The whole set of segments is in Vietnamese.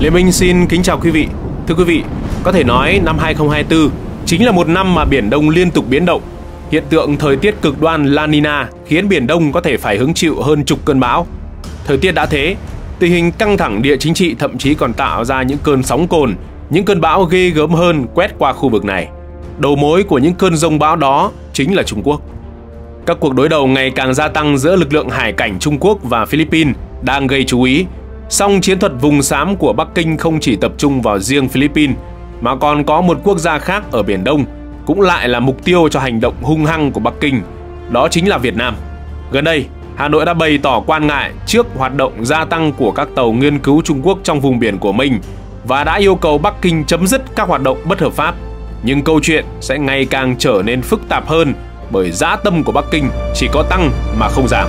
Lê Minh xin kính chào quý vị. Thưa quý vị, có thể nói năm 2024 chính là một năm mà Biển Đông liên tục biến động. Hiện tượng thời tiết cực đoan La Nina khiến Biển Đông có thể phải hứng chịu hơn chục cơn bão. Thời tiết đã thế, tình hình căng thẳng địa chính trị thậm chí còn tạo ra những cơn sóng cồn, những cơn bão ghê gớm hơn quét qua khu vực này. Đầu mối của những cơn dông bão đó chính là Trung Quốc. Các cuộc đối đầu ngày càng gia tăng giữa lực lượng hải cảnh Trung Quốc và Philippines đang gây chú ý. Song chiến thuật vùng xám của Bắc Kinh không chỉ tập trung vào riêng Philippines, mà còn có một quốc gia khác ở Biển Đông cũng lại là mục tiêu cho hành động hung hăng của Bắc Kinh, đó chính là Việt Nam. Gần đây, Hà Nội đã bày tỏ quan ngại trước hoạt động gia tăng của các tàu nghiên cứu Trung Quốc trong vùng biển của mình và đã yêu cầu Bắc Kinh chấm dứt các hoạt động bất hợp pháp. Nhưng câu chuyện sẽ ngày càng trở nên phức tạp hơn bởi dã tâm của Bắc Kinh chỉ có tăng mà không giảm.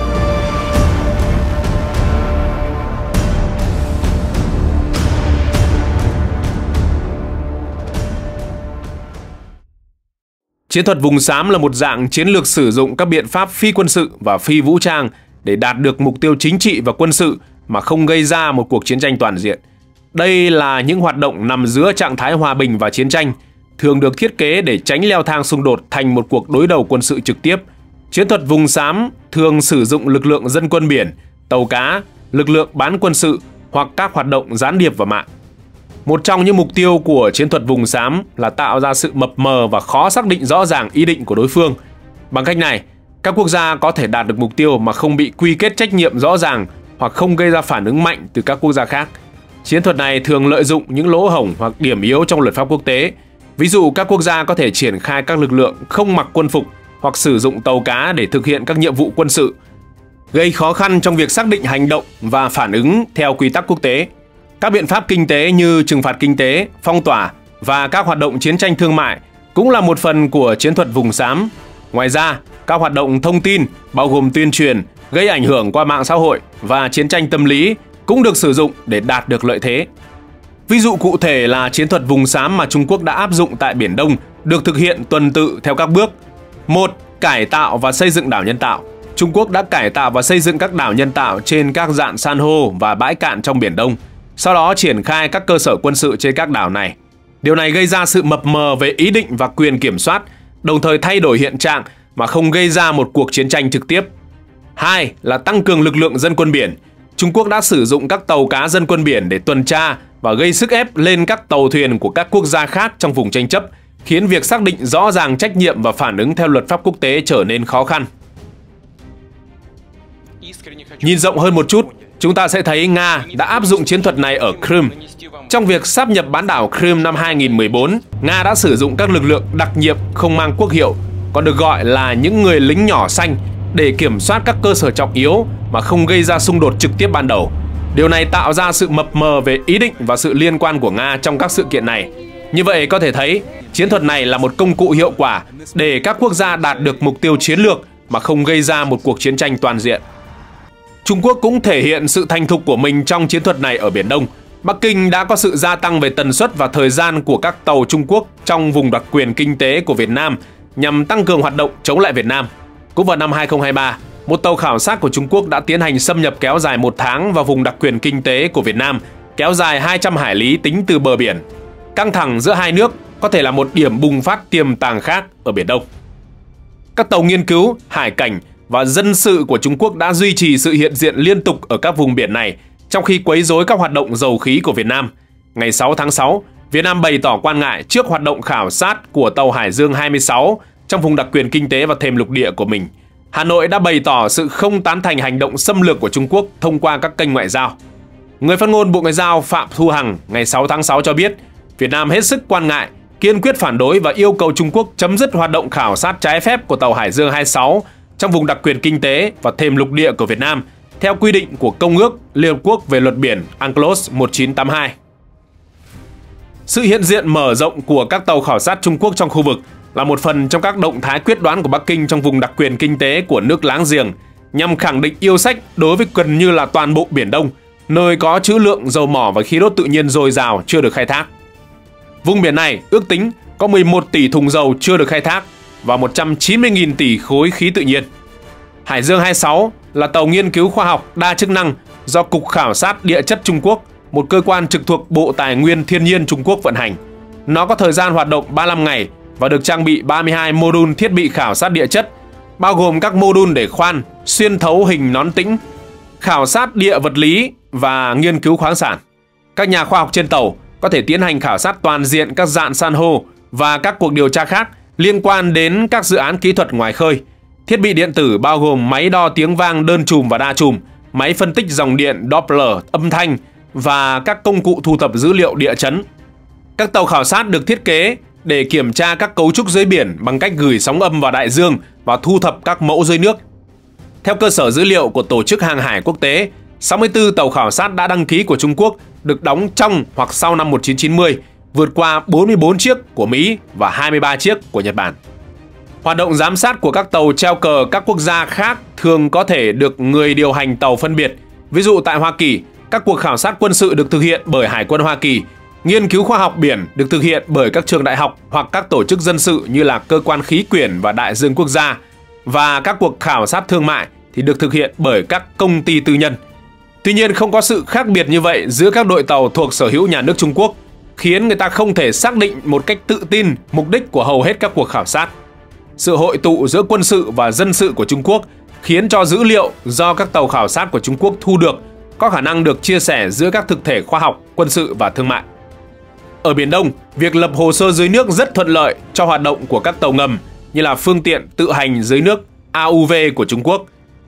Chiến thuật vùng xám là một dạng chiến lược sử dụng các biện pháp phi quân sự và phi vũ trang để đạt được mục tiêu chính trị và quân sự mà không gây ra một cuộc chiến tranh toàn diện. Đây là những hoạt động nằm giữa trạng thái hòa bình và chiến tranh, thường được thiết kế để tránh leo thang xung đột thành một cuộc đối đầu quân sự trực tiếp. Chiến thuật vùng xám thường sử dụng lực lượng dân quân biển, tàu cá, lực lượng bán quân sự hoặc các hoạt động gián điệp và mạng. Một trong những mục tiêu của chiến thuật vùng xám là tạo ra sự mập mờ và khó xác định rõ ràng ý định của đối phương. Bằng cách này, các quốc gia có thể đạt được mục tiêu mà không bị quy kết trách nhiệm rõ ràng hoặc không gây ra phản ứng mạnh từ các quốc gia khác. Chiến thuật này thường lợi dụng những lỗ hổng hoặc điểm yếu trong luật pháp quốc tế. Ví dụ, các quốc gia có thể triển khai các lực lượng không mặc quân phục hoặc sử dụng tàu cá để thực hiện các nhiệm vụ quân sự, gây khó khăn trong việc xác định hành động và phản ứng theo quy tắc quốc tế. Các biện pháp kinh tế như trừng phạt kinh tế, phong tỏa và các hoạt động chiến tranh thương mại cũng là một phần của chiến thuật vùng xám. Ngoài ra, các hoạt động thông tin bao gồm tuyên truyền, gây ảnh hưởng qua mạng xã hội và chiến tranh tâm lý cũng được sử dụng để đạt được lợi thế. Ví dụ cụ thể là chiến thuật vùng xám mà Trung Quốc đã áp dụng tại Biển Đông được thực hiện tuần tự theo các bước. 1. Cải tạo và xây dựng đảo nhân tạo. Trung Quốc đã cải tạo và xây dựng các đảo nhân tạo trên các rạn san hô và bãi cạn trong Biển Đông, sau đó triển khai các cơ sở quân sự trên các đảo này. Điều này gây ra sự mập mờ về ý định và quyền kiểm soát, đồng thời thay đổi hiện trạng mà không gây ra một cuộc chiến tranh trực tiếp. 2. Là tăng cường lực lượng dân quân biển. Trung Quốc đã sử dụng các tàu cá dân quân biển để tuần tra và gây sức ép lên các tàu thuyền của các quốc gia khác trong vùng tranh chấp, khiến việc xác định rõ ràng trách nhiệm và phản ứng theo luật pháp quốc tế trở nên khó khăn. Nhìn rộng hơn một chút, chúng ta sẽ thấy Nga đã áp dụng chiến thuật này ở Crimea. Trong việc sáp nhập bán đảo Crimea năm 2014, Nga đã sử dụng các lực lượng đặc nhiệm không mang quốc hiệu, còn được gọi là những người lính nhỏ xanh, để kiểm soát các cơ sở trọng yếu mà không gây ra xung đột trực tiếp ban đầu. Điều này tạo ra sự mập mờ về ý định và sự liên quan của Nga trong các sự kiện này. Như vậy có thể thấy, chiến thuật này là một công cụ hiệu quả để các quốc gia đạt được mục tiêu chiến lược mà không gây ra một cuộc chiến tranh toàn diện. Trung Quốc cũng thể hiện sự thành thục của mình trong chiến thuật này ở Biển Đông. Bắc Kinh đã có sự gia tăng về tần suất và thời gian của các tàu Trung Quốc trong vùng đặc quyền kinh tế của Việt Nam nhằm tăng cường hoạt động chống lại Việt Nam. Cũng vào năm 2023, một tàu khảo sát của Trung Quốc đã tiến hành xâm nhập kéo dài 1 tháng vào vùng đặc quyền kinh tế của Việt Nam, kéo dài 200 hải lý tính từ bờ biển. Căng thẳng giữa hai nước có thể là một điểm bùng phát tiềm tàng khác ở Biển Đông. Các tàu nghiên cứu, hải cảnh và dân sự của Trung Quốc đã duy trì sự hiện diện liên tục ở các vùng biển này, trong khi quấy rối các hoạt động dầu khí của Việt Nam. Ngày 6 tháng 6, Việt Nam bày tỏ quan ngại trước hoạt động khảo sát của tàu Hải Dương 26 trong vùng đặc quyền kinh tế và thềm lục địa của mình. Hà Nội đã bày tỏ sự không tán thành hành động xâm lược của Trung Quốc thông qua các kênh ngoại giao. Người phát ngôn Bộ Ngoại giao Phạm Thu Hằng ngày 6 tháng 6 cho biết, Việt Nam hết sức quan ngại, kiên quyết phản đối và yêu cầu Trung Quốc chấm dứt hoạt động khảo sát trái phép của tàu Hải Dương 26 trong vùng đặc quyền kinh tế và thềm lục địa của Việt Nam, theo quy định của Công ước Liên Hợp Quốc về luật biển UNCLOS 1982. Sự hiện diện mở rộng của các tàu khảo sát Trung Quốc trong khu vực là một phần trong các động thái quyết đoán của Bắc Kinh trong vùng đặc quyền kinh tế của nước láng giềng, nhằm khẳng định yêu sách đối với gần như là toàn bộ Biển Đông, nơi có trữ lượng dầu mỏ và khí đốt tự nhiên dồi dào chưa được khai thác. Vùng biển này ước tính có 11 tỷ thùng dầu chưa được khai thác và 190.000 tỷ khối khí tự nhiên. Hải Dương 26 là tàu nghiên cứu khoa học đa chức năng do Cục Khảo sát Địa chất Trung Quốc một cơ quan trực thuộc Bộ Tài nguyên Thiên nhiên Trung Quốc vận hành. Nó có thời gian hoạt động 35 ngày và được trang bị 32 mô đun thiết bị khảo sát địa chất, bao gồm các mô đun để khoan, xuyên thấu hình nón tĩnh, khảo sát địa vật lý và nghiên cứu khoáng sản. Các nhà khoa học trên tàu có thể tiến hành khảo sát toàn diện các rạn san hô và các cuộc điều tra khác liên quan đến các dự án kỹ thuật ngoài khơi. Thiết bị điện tử bao gồm máy đo tiếng vang đơn chùm và đa chùm, máy phân tích dòng điện Doppler âm thanh và các công cụ thu thập dữ liệu địa chấn. Các tàu khảo sát được thiết kế để kiểm tra các cấu trúc dưới biển bằng cách gửi sóng âm vào đại dương và thu thập các mẫu dưới nước. Theo cơ sở dữ liệu của Tổ chức Hàng hải Quốc tế, 64 tàu khảo sát đã đăng ký của Trung Quốc được đóng trong hoặc sau năm 1990, vượt qua 44 chiếc của Mỹ và 23 chiếc của Nhật Bản. Hoạt động giám sát của các tàu treo cờ các quốc gia khác thường có thể được người điều hành tàu phân biệt. Ví dụ tại Hoa Kỳ, các cuộc khảo sát quân sự được thực hiện bởi Hải quân Hoa Kỳ, nghiên cứu khoa học biển được thực hiện bởi các trường đại học hoặc các tổ chức dân sự như là Cơ quan Khí quyển và Đại dương Quốc gia, và các cuộc khảo sát thương mại thì được thực hiện bởi các công ty tư nhân. Tuy nhiên, không có sự khác biệt như vậy giữa các đội tàu thuộc sở hữu nhà nước Trung Quốc, khiến người ta không thể xác định một cách tự tin mục đích của hầu hết các cuộc khảo sát. Sự hội tụ giữa quân sự và dân sự của Trung Quốc khiến cho dữ liệu do các tàu khảo sát của Trung Quốc thu được có khả năng được chia sẻ giữa các thực thể khoa học, quân sự và thương mại. Ở Biển Đông, việc lập hồ sơ dưới nước rất thuận lợi cho hoạt động của các tàu ngầm như là phương tiện tự hành dưới nước AUV của Trung Quốc.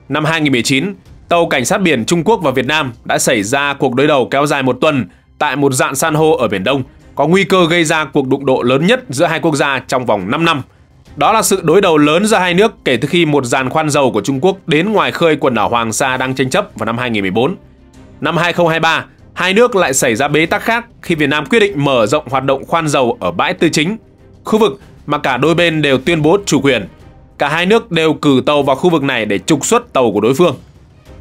Năm 2019, tàu cảnh sát biển Trung Quốc và Việt Nam đã xảy ra cuộc đối đầu kéo dài một tuần tại một rạn san hô ở Biển Đông, có nguy cơ gây ra cuộc đụng độ lớn nhất giữa hai quốc gia trong vòng 5 năm. Đó là sự đối đầu lớn giữa hai nước kể từ khi một giàn khoan dầu của Trung Quốc đến ngoài khơi quần đảo Hoàng Sa đang tranh chấp vào năm 2014. Năm 2023, hai nước lại xảy ra bế tắc khác khi Việt Nam quyết định mở rộng hoạt động khoan dầu ở bãi Tư Chính, khu vực mà cả đôi bên đều tuyên bố chủ quyền. Cả hai nước đều cử tàu vào khu vực này để trục xuất tàu của đối phương.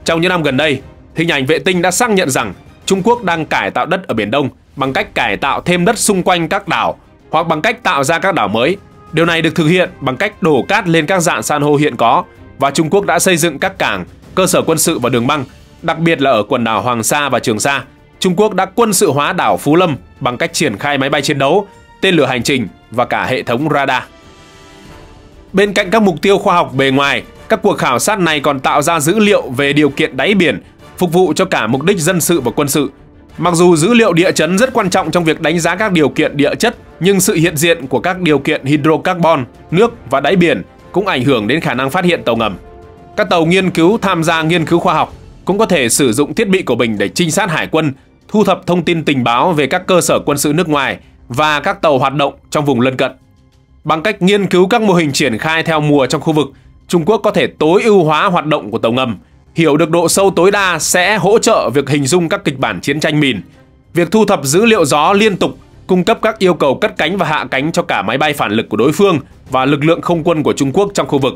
Trong những năm gần đây, hình ảnh vệ tinh đã xác nhận rằng Trung Quốc đang cải tạo đất ở Biển Đông bằng cách cải tạo thêm đất xung quanh các đảo hoặc bằng cách tạo ra các đảo mới. Điều này được thực hiện bằng cách đổ cát lên các rạn san hô hiện có, và Trung Quốc đã xây dựng các cảng, cơ sở quân sự và đường băng, đặc biệt là ở quần đảo Hoàng Sa và Trường Sa. Trung Quốc đã quân sự hóa đảo Phú Lâm bằng cách triển khai máy bay chiến đấu, tên lửa hành trình và cả hệ thống radar. Bên cạnh các mục tiêu khoa học bề ngoài, các cuộc khảo sát này còn tạo ra dữ liệu về điều kiện đáy biển, phục vụ cho cả mục đích dân sự và quân sự. Mặc dù dữ liệu địa chấn rất quan trọng trong việc đánh giá các điều kiện địa chất, nhưng sự hiện diện của các điều kiện hydrocarbon, nước và đáy biển cũng ảnh hưởng đến khả năng phát hiện tàu ngầm. Các tàu nghiên cứu tham gia nghiên cứu khoa học cũng có thể sử dụng thiết bị của mình để trinh sát hải quân, thu thập thông tin tình báo về các cơ sở quân sự nước ngoài và các tàu hoạt động trong vùng lân cận. Bằng cách nghiên cứu các mô hình triển khai theo mùa trong khu vực, Trung Quốc có thể tối ưu hóa hoạt động của tàu ngầm. Hiểu được độ sâu tối đa sẽ hỗ trợ việc hình dung các kịch bản chiến tranh mìn. Việc thu thập dữ liệu gió liên tục cung cấp các yêu cầu cất cánh và hạ cánh cho cả máy bay phản lực của đối phương và lực lượng không quân của Trung Quốc trong khu vực.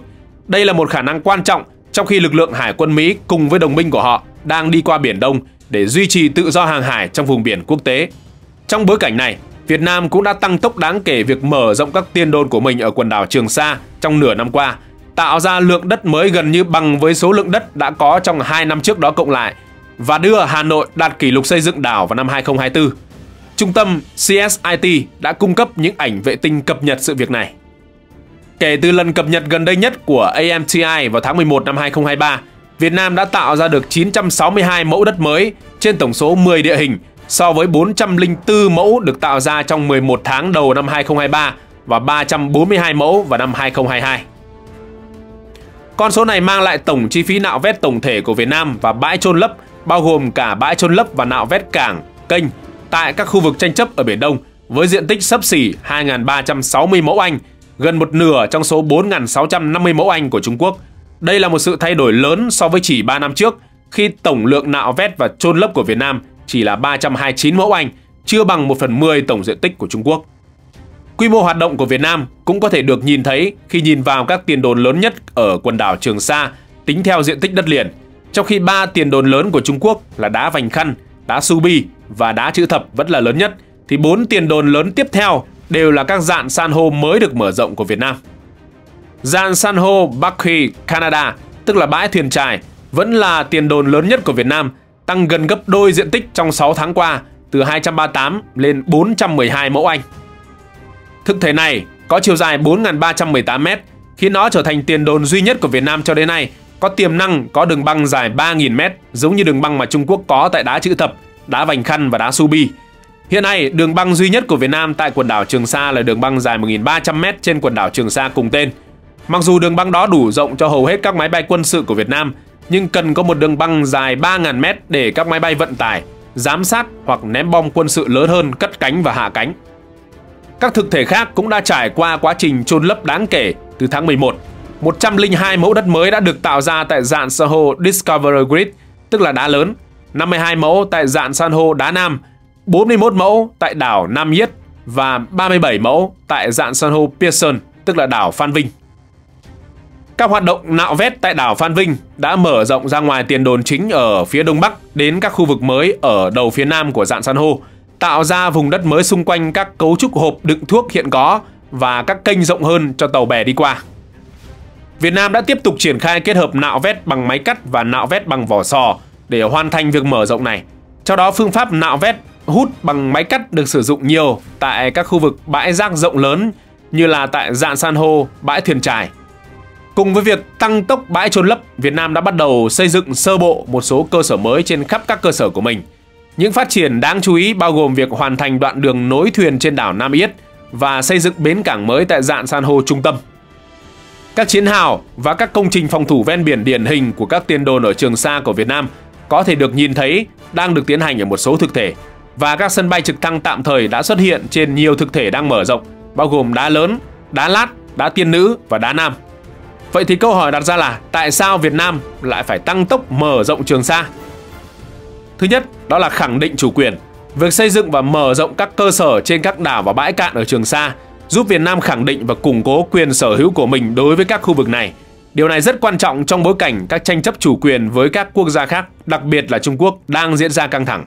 Đây là một khả năng quan trọng trong khi lực lượng hải quân Mỹ cùng với đồng minh của họ đang đi qua Biển Đông để duy trì tự do hàng hải trong vùng biển quốc tế. Trong bối cảnh này, Việt Nam cũng đã tăng tốc đáng kể việc mở rộng các tiên đồn của mình ở quần đảo Trường Sa trong nửa năm qua, tạo ra lượng đất mới gần như bằng với số lượng đất đã có trong 2 năm trước đó cộng lại, và đưa Hà Nội đạt kỷ lục xây dựng đảo vào năm 2024. Trung tâm CSIT đã cung cấp những ảnh vệ tinh cập nhật sự việc này. Kể từ lần cập nhật gần đây nhất của AMTI vào tháng 11 năm 2023, Việt Nam đã tạo ra được 962 mẫu đất mới trên tổng số 10 địa hình so với 404 mẫu được tạo ra trong 11 tháng đầu năm 2023 và 342 mẫu vào năm 2022. Con số này mang lại tổng chi phí nạo vét tổng thể của Việt Nam và bãi chôn lấp, bao gồm cả bãi chôn lấp và nạo vét cảng, kênh tại các khu vực tranh chấp ở Biển Đông với diện tích xấp xỉ 2.360 mẫu Anh, gần một nửa trong số 4.650 mẫu Anh của Trung Quốc. Đây là một sự thay đổi lớn so với chỉ 3 năm trước, khi tổng lượng nạo vét và chôn lấp của Việt Nam chỉ là 329 mẫu Anh, chưa bằng 1/10 tổng diện tích của Trung Quốc. Quy mô hoạt động của Việt Nam cũng có thể được nhìn thấy khi nhìn vào các tiền đồn lớn nhất ở quần đảo Trường Sa tính theo diện tích đất liền, trong khi 3 tiền đồn lớn của Trung Quốc là đá Vành Khăn, đá Su Bi và đá Chữ Thập vẫn là lớn nhất, thì 4 tiền đồn lớn tiếp theo đều là các rạn san hô mới được mở rộng của Việt Nam. Rạn san hô Bắc Khi, Canada, tức là bãi Thuyền Chài, vẫn là tiền đồn lớn nhất của Việt Nam, tăng gần gấp đôi diện tích trong 6 tháng qua, từ 238 lên 412 mẫu Anh. Thực thể này có chiều dài 4.318m, khiến nó trở thành tiền đồn duy nhất của Việt Nam cho đến nay, có tiềm năng có đường băng dài 3.000m, giống như đường băng mà Trung Quốc có tại đá Chữ Thập, đá Vành Khăn và đá Su Bi. Hiện nay, đường băng duy nhất của Việt Nam tại quần đảo Trường Sa là đường băng dài 1.300m trên quần đảo Trường Sa cùng tên. Mặc dù đường băng đó đủ rộng cho hầu hết các máy bay quân sự của Việt Nam, nhưng cần có một đường băng dài 3.000m để các máy bay vận tải, giám sát hoặc ném bom quân sự lớn hơn cất cánh và hạ cánh. Các thực thể khác cũng đã trải qua quá trình chôn lấp đáng kể. Từ tháng 11, 102 mẫu đất mới đã được tạo ra tại rạn san hô Discovery Grid, tức là đá lớn, 52 mẫu tại rạn san hô đá Nam, 41 mẫu tại đảo Nam Yết và 37 mẫu tại rạn san hô Pearson, tức là đảo Phan Vinh. Các hoạt động nạo vét tại đảo Phan Vinh đã mở rộng ra ngoài tiền đồn chính ở phía đông bắc đến các khu vực mới ở đầu phía nam của rạn san hô, tạo ra vùng đất mới xung quanh các cấu trúc hộp đựng thuốc hiện có và các kênh rộng hơn cho tàu bè đi qua. Việt Nam đã tiếp tục triển khai kết hợp nạo vét bằng máy cắt và nạo vét bằng vỏ sò để hoàn thành việc mở rộng này. Trong đó, phương pháp nạo vét hút bằng máy cắt được sử dụng nhiều tại các khu vực bãi rác rộng lớn như là tại rạn san hô, bãi Thuyền Trài. Cùng với việc tăng tốc bãi chôn lấp, Việt Nam đã bắt đầu xây dựng sơ bộ một số cơ sở mới trên khắp các cơ sở của mình. Những phát triển đáng chú ý bao gồm việc hoàn thành đoạn đường nối thuyền trên đảo Nam Yết và xây dựng bến cảng mới tại rạn san hô trung tâm. Các chiến hào và các công trình phòng thủ ven biển điển hình của các tiền đồn ở Trường Sa của Việt Nam có thể được nhìn thấy đang được tiến hành ở một số thực thể, và các sân bay trực thăng tạm thời đã xuất hiện trên nhiều thực thể đang mở rộng, bao gồm đá lớn, đá lát, đá Tiên Nữ và đá Nam. Vậy thì câu hỏi đặt ra là tại sao Việt Nam lại phải tăng tốc mở rộng Trường Sa? Thứ nhất, đó là khẳng định chủ quyền. Việc xây dựng và mở rộng các cơ sở trên các đảo và bãi cạn ở Trường Sa giúp Việt Nam khẳng định và củng cố quyền sở hữu của mình đối với các khu vực này. Điều này rất quan trọng trong bối cảnh các tranh chấp chủ quyền với các quốc gia khác, đặc biệt là Trung Quốc, đang diễn ra căng thẳng.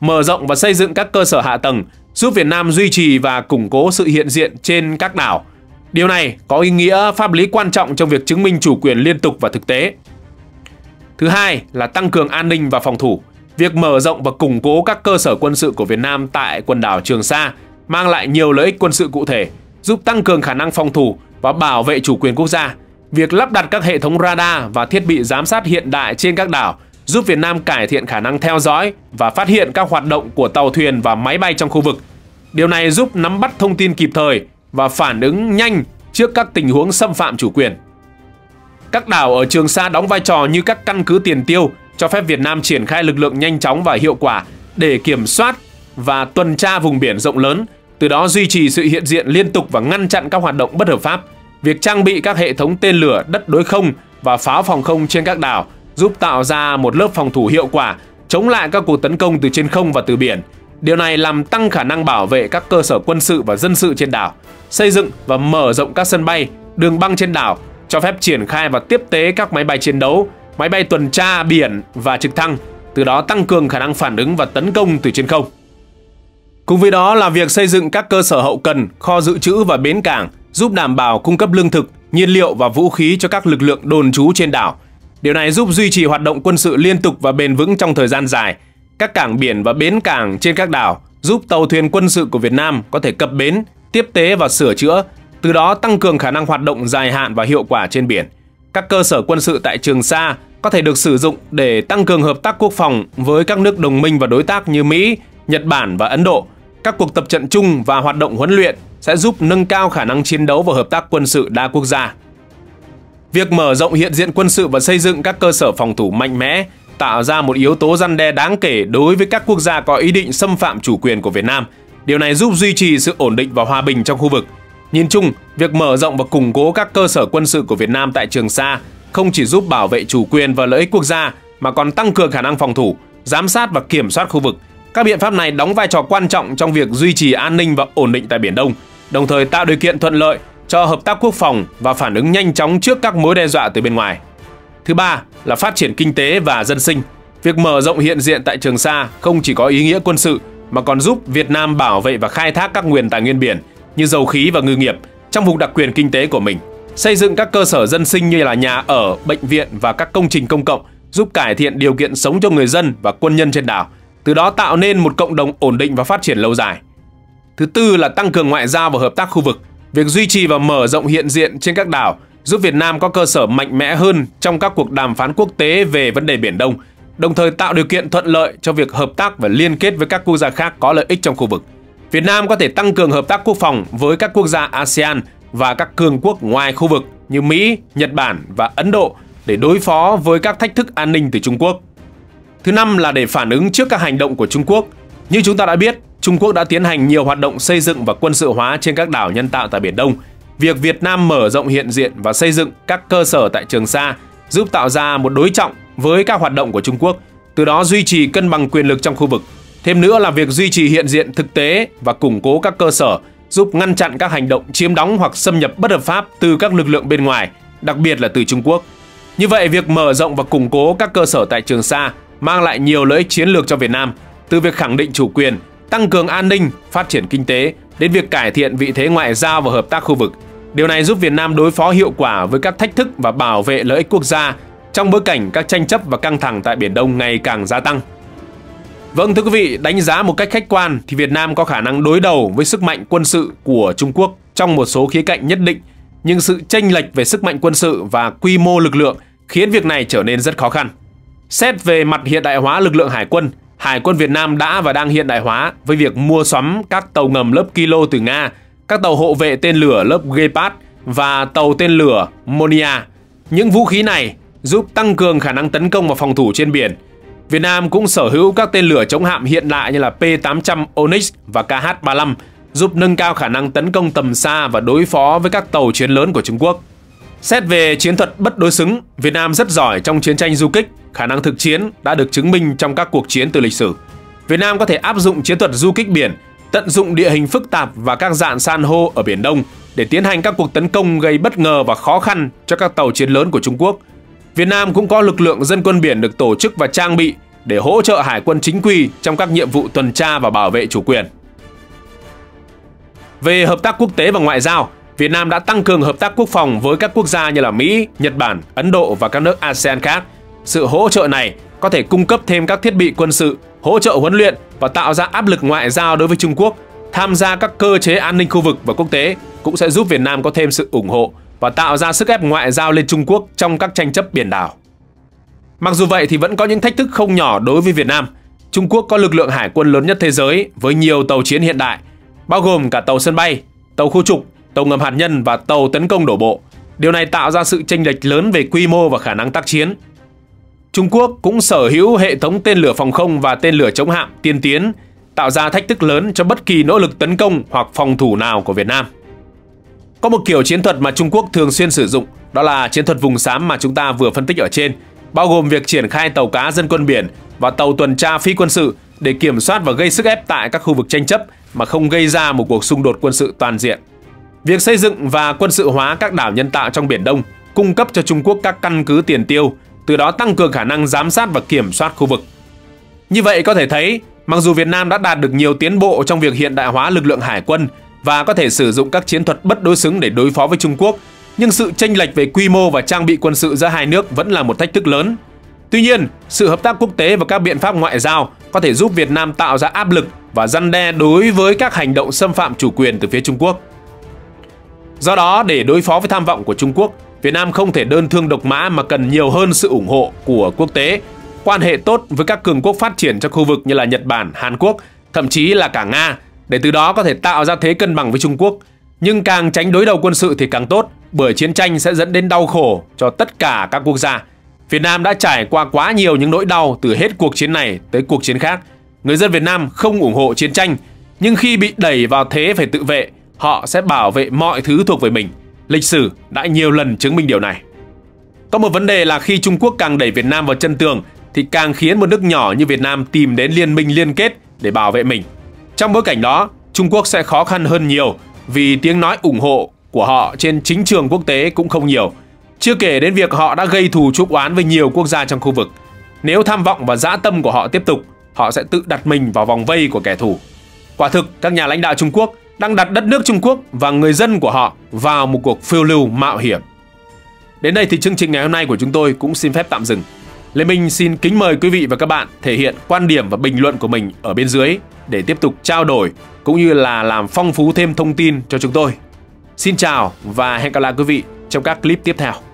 Mở rộng và xây dựng các cơ sở hạ tầng giúp Việt Nam duy trì và củng cố sự hiện diện trên các đảo. Điều này có ý nghĩa pháp lý quan trọng trong việc chứng minh chủ quyền liên tục và thực tế. Thứ hai là tăng cường an ninh và phòng thủ. Việc mở rộng và củng cố các cơ sở quân sự của Việt Nam tại quần đảo Trường Sa mang lại nhiều lợi ích quân sự cụ thể, giúp tăng cường khả năng phòng thủ và bảo vệ chủ quyền quốc gia. Việc lắp đặt các hệ thống radar và thiết bị giám sát hiện đại trên các đảo giúp Việt Nam cải thiện khả năng theo dõi và phát hiện các hoạt động của tàu thuyền và máy bay trong khu vực. Điều này giúp nắm bắt thông tin kịp thời và phản ứng nhanh trước các tình huống xâm phạm chủ quyền. Các đảo ở Trường Sa đóng vai trò như các căn cứ tiền tiêu, cho phép Việt Nam triển khai lực lượng nhanh chóng và hiệu quả để kiểm soát và tuần tra vùng biển rộng lớn, từ đó duy trì sự hiện diện liên tục và ngăn chặn các hoạt động bất hợp pháp. Việc trang bị các hệ thống tên lửa đất đối không và pháo phòng không trên các đảo giúp tạo ra một lớp phòng thủ hiệu quả, chống lại các cuộc tấn công từ trên không và từ biển. Điều này làm tăng khả năng bảo vệ các cơ sở quân sự và dân sự trên đảo. Xây dựng và mở rộng các sân bay, đường băng trên đảo cho phép triển khai và tiếp tế các máy bay chiến đấu, máy bay tuần tra biển và trực thăng, từ đó tăng cường khả năng phản ứng và tấn công từ trên không. Cùng với đó là việc xây dựng các cơ sở hậu cần, kho dự trữ và bến cảng giúp đảm bảo cung cấp lương thực, nhiên liệu và vũ khí cho các lực lượng đồn trú trên đảo. Điều này giúp duy trì hoạt động quân sự liên tục và bền vững trong thời gian dài. Các cảng biển và bến cảng trên các đảo giúp tàu thuyền quân sự của Việt Nam có thể cập bến, tiếp tế và sửa chữa, từ đó tăng cường khả năng hoạt động dài hạn và hiệu quả trên biển. Các cơ sở quân sự tại Trường Sa có thể được sử dụng để tăng cường hợp tác quốc phòng với các nước đồng minh và đối tác như Mỹ, Nhật Bản và Ấn Độ. Các cuộc tập trận chung và hoạt động huấn luyện sẽ giúp nâng cao khả năng chiến đấu và hợp tác quân sự đa quốc gia. Việc mở rộng hiện diện quân sự và xây dựng các cơ sở phòng thủ mạnh mẽ tạo ra một yếu tố răn đe đáng kể đối với các quốc gia có ý định xâm phạm chủ quyền của Việt Nam. Điều này giúp duy trì sự ổn định và hòa bình trong khu vực. Nhìn chung, việc mở rộng và củng cố các cơ sở quân sự của Việt Nam tại Trường Sa không chỉ giúp bảo vệ chủ quyền và lợi ích quốc gia mà còn tăng cường khả năng phòng thủ, giám sát và kiểm soát khu vực. Các biện pháp này đóng vai trò quan trọng trong việc duy trì an ninh và ổn định tại Biển Đông, đồng thời tạo điều kiện thuận lợi cho hợp tác quốc phòng và phản ứng nhanh chóng trước các mối đe dọa từ bên ngoài. Thứ ba là phát triển kinh tế và dân sinh. Việc mở rộng hiện diện tại Trường Sa không chỉ có ý nghĩa quân sự mà còn giúp Việt Nam bảo vệ và khai thác các nguồn tài nguyên biển như dầu khí và ngư nghiệp trong vùng đặc quyền kinh tế của mình. Xây dựng các cơ sở dân sinh như là nhà ở, bệnh viện và các công trình công cộng giúp cải thiện điều kiện sống cho người dân và quân nhân trên đảo, từ đó tạo nên một cộng đồng ổn định và phát triển lâu dài. Thứ tư là tăng cường ngoại giao và hợp tác khu vực. Việc duy trì và mở rộng hiện diện trên các đảo giúp Việt Nam có cơ sở mạnh mẽ hơn trong các cuộc đàm phán quốc tế về vấn đề Biển Đông, đồng thời tạo điều kiện thuận lợi cho việc hợp tác và liên kết với các quốc gia khác có lợi ích trong khu vực. Việt Nam có thể tăng cường hợp tác quốc phòng với các quốc gia ASEAN và các cường quốc ngoài khu vực như Mỹ, Nhật Bản và Ấn Độ để đối phó với các thách thức an ninh từ Trung Quốc. Thứ năm là để phản ứng trước các hành động của Trung Quốc. Như chúng ta đã biết, Trung Quốc đã tiến hành nhiều hoạt động xây dựng và quân sự hóa trên các đảo nhân tạo tại Biển Đông. Việc Việt Nam mở rộng hiện diện và xây dựng các cơ sở tại Trường Sa giúp tạo ra một đối trọng với các hoạt động của Trung Quốc, từ đó duy trì cân bằng quyền lực trong khu vực. Thêm nữa là việc duy trì hiện diện thực tế và củng cố các cơ sở giúp ngăn chặn các hành động chiếm đóng hoặc xâm nhập bất hợp pháp từ các lực lượng bên ngoài, đặc biệt là từ Trung Quốc. Như vậy, việc mở rộng và củng cố các cơ sở tại Trường Sa mang lại nhiều lợi ích chiến lược cho Việt Nam, từ việc khẳng định chủ quyền, tăng cường an ninh, phát triển kinh tế đến việc cải thiện vị thế ngoại giao và hợp tác khu vực. Điều này giúp Việt Nam đối phó hiệu quả với các thách thức và bảo vệ lợi ích quốc gia trong bối cảnh các tranh chấp và căng thẳng tại Biển Đông ngày càng gia tăng. Vâng thưa quý vị, đánh giá một cách khách quan thì Việt Nam có khả năng đối đầu với sức mạnh quân sự của Trung Quốc trong một số khía cạnh nhất định, nhưng sự chênh lệch về sức mạnh quân sự và quy mô lực lượng khiến việc này trở nên rất khó khăn. Xét về mặt hiện đại hóa lực lượng Hải quân Việt Nam đã và đang hiện đại hóa với việc mua sắm các tàu ngầm lớp Kilo từ Nga, các tàu hộ vệ tên lửa lớp Gepard và tàu tên lửa Monia. Những vũ khí này giúp tăng cường khả năng tấn công và phòng thủ trên biển. Việt Nam cũng sở hữu các tên lửa chống hạm hiện đại như là P-800 Onyx và Kh-35, giúp nâng cao khả năng tấn công tầm xa và đối phó với các tàu chiến lớn của Trung Quốc. Xét về chiến thuật bất đối xứng, Việt Nam rất giỏi trong chiến tranh du kích, khả năng thực chiến đã được chứng minh trong các cuộc chiến từ lịch sử. Việt Nam có thể áp dụng chiến thuật du kích biển, tận dụng địa hình phức tạp và các rạn san hô ở Biển Đông để tiến hành các cuộc tấn công gây bất ngờ và khó khăn cho các tàu chiến lớn của Trung Quốc. Việt Nam cũng có lực lượng dân quân biển được tổ chức và trang bị để hỗ trợ hải quân chính quy trong các nhiệm vụ tuần tra và bảo vệ chủ quyền. Về hợp tác quốc tế và ngoại giao, Việt Nam đã tăng cường hợp tác quốc phòng với các quốc gia như là Mỹ, Nhật Bản, Ấn Độ và các nước ASEAN khác. Sự hỗ trợ này có thể cung cấp thêm các thiết bị quân sự, hỗ trợ huấn luyện và tạo ra áp lực ngoại giao đối với Trung Quốc. Tham gia các cơ chế an ninh khu vực và quốc tế cũng sẽ giúp Việt Nam có thêm sự ủng hộ và tạo ra sức ép ngoại giao lên Trung Quốc trong các tranh chấp biển đảo. Mặc dù vậy thì vẫn có những thách thức không nhỏ đối với Việt Nam. Trung Quốc có lực lượng hải quân lớn nhất thế giới với nhiều tàu chiến hiện đại, bao gồm cả tàu sân bay, tàu khu trục, tàu ngầm hạt nhân và tàu tấn công đổ bộ. Điều này tạo ra sự chênh lệch lớn về quy mô và khả năng tác chiến. Trung Quốc cũng sở hữu hệ thống tên lửa phòng không và tên lửa chống hạm tiên tiến, tạo ra thách thức lớn cho bất kỳ nỗ lực tấn công hoặc phòng thủ nào của Việt Nam. Có một kiểu chiến thuật mà Trung Quốc thường xuyên sử dụng, đó là chiến thuật vùng xám mà chúng ta vừa phân tích ở trên, bao gồm việc triển khai tàu cá dân quân biển và tàu tuần tra phi quân sự để kiểm soát và gây sức ép tại các khu vực tranh chấp mà không gây ra một cuộc xung đột quân sự toàn diện. Việc xây dựng và quân sự hóa các đảo nhân tạo trong Biển Đông cung cấp cho Trung Quốc các căn cứ tiền tiêu, từ đó tăng cường khả năng giám sát và kiểm soát khu vực. Như vậy có thể thấy, mặc dù Việt Nam đã đạt được nhiều tiến bộ trong việc hiện đại hóa lực lượng hải quân và có thể sử dụng các chiến thuật bất đối xứng để đối phó với Trung Quốc, nhưng sự chênh lệch về quy mô và trang bị quân sự giữa hai nước vẫn là một thách thức lớn. Tuy nhiên, sự hợp tác quốc tế và các biện pháp ngoại giao có thể giúp Việt Nam tạo ra áp lực và răn đe đối với các hành động xâm phạm chủ quyền từ phía Trung Quốc. Do đó, để đối phó với tham vọng của Trung Quốc, Việt Nam không thể đơn thương độc mã mà cần nhiều hơn sự ủng hộ của quốc tế, quan hệ tốt với các cường quốc phát triển trong khu vực như là Nhật Bản, Hàn Quốc, thậm chí là cả Nga, để từ đó có thể tạo ra thế cân bằng với Trung Quốc. Nhưng càng tránh đối đầu quân sự thì càng tốt, bởi chiến tranh sẽ dẫn đến đau khổ cho tất cả các quốc gia. Việt Nam đã trải qua quá nhiều những nỗi đau từ hết cuộc chiến này tới cuộc chiến khác. Người dân Việt Nam không ủng hộ chiến tranh, nhưng khi bị đẩy vào thế phải tự vệ, họ sẽ bảo vệ mọi thứ thuộc về mình. Lịch sử đã nhiều lần chứng minh điều này. Có một vấn đề là khi Trung Quốc càng đẩy Việt Nam vào chân tường thì càng khiến một nước nhỏ như Việt Nam tìm đến liên minh liên kết để bảo vệ mình. Trong bối cảnh đó, Trung Quốc sẽ khó khăn hơn nhiều vì tiếng nói ủng hộ của họ trên chính trường quốc tế cũng không nhiều. Chưa kể đến việc họ đã gây thù chuốc oán với nhiều quốc gia trong khu vực. Nếu tham vọng và dã tâm của họ tiếp tục, họ sẽ tự đặt mình vào vòng vây của kẻ thù. Quả thực, các nhà lãnh đạo Trung Quốc đang đặt đất nước Trung Quốc và người dân của họ vào một cuộc phiêu lưu mạo hiểm. Đến đây thì chương trình ngày hôm nay của chúng tôi cũng xin phép tạm dừng. Lê Minh xin kính mời quý vị và các bạn thể hiện quan điểm và bình luận của mình ở bên dưới để tiếp tục trao đổi cũng như là làm phong phú thêm thông tin cho chúng tôi. Xin chào và hẹn gặp lại quý vị trong các clip tiếp theo.